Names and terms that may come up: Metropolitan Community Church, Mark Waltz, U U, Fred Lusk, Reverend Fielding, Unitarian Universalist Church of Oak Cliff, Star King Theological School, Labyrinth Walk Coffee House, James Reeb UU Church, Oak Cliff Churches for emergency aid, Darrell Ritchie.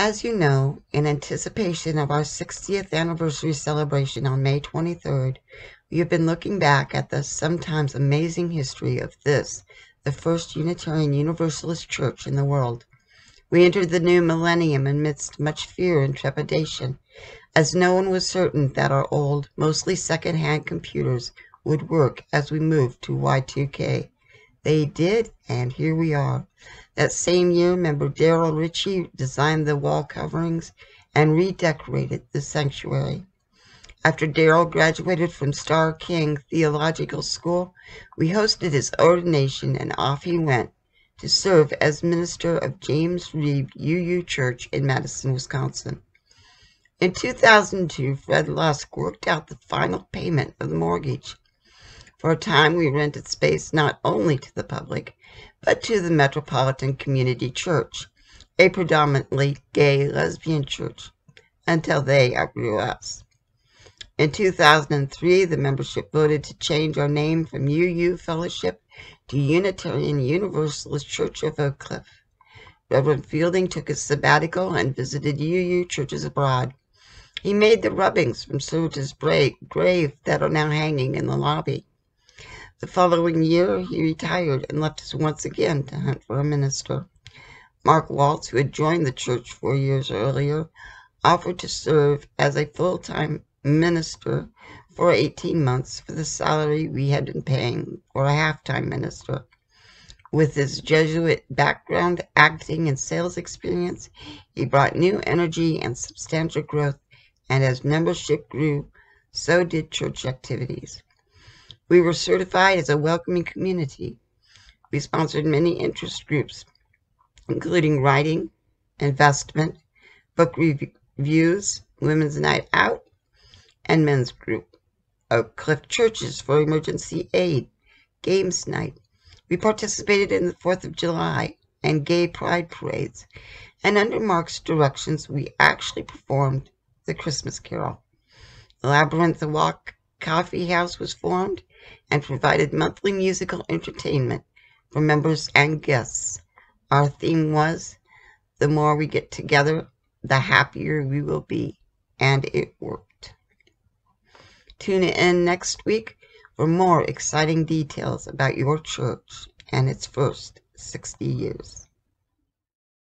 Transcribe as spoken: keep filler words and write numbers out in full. As you know, in anticipation of our sixtieth anniversary celebration on May twenty-third, we have been looking back at the sometimes amazing history of this, the first Unitarian Universalist church in the world. We entered the new millennium amidst much fear and trepidation, as no one was certain that our old, mostly second-hand computers would work as we moved to Y two K. They did, and here we are. That same year, member Darrell Ritchie designed the wall coverings and redecorated the sanctuary. After Darrell graduated from Star King Theological School, we hosted his ordination, and off he went to serve as minister of James Reeb U U Church in Madison, Wisconsin. In two thousand two, Fred Lusk worked out the final payment of the mortgage. For a time, we rented space not only to the public, but to the Metropolitan Community Church, a predominantly gay lesbian church, until they outgrew us. In two thousand three, the membership voted to change our name from U U Fellowship to Unitarian Universalist Church of Oak Cliff. Reverend Fielding took his sabbatical and visited U U churches abroad. He made the rubbings from Sirius Bra-grave that are now hanging in the lobby. The following year, he retired and left us once again to hunt for a minister. Mark Waltz, who had joined the church four years earlier, offered to serve as a full-time minister for eighteen months for the salary we had been paying for a half-time minister. With his Jesuit background, acting, and sales experience, he brought new energy and substantial growth, and as membership grew, so did church activities. We were certified as a welcoming community. We sponsored many interest groups, including writing, investment, book reviews, Women's Night Out, and men's group, Oak Cliff Churches for Emergency Aid, Games Night. We participated in the fourth of July and Gay Pride Parades, and under Mark's directions, we actually performed the Christmas Carol. The Labyrinth Walk Coffee House was formed and provided monthly musical entertainment for members and guests. Our theme was, "The more we get together, the happier we will be," and it worked. Tune in next week for more exciting details about your church and its first sixty years.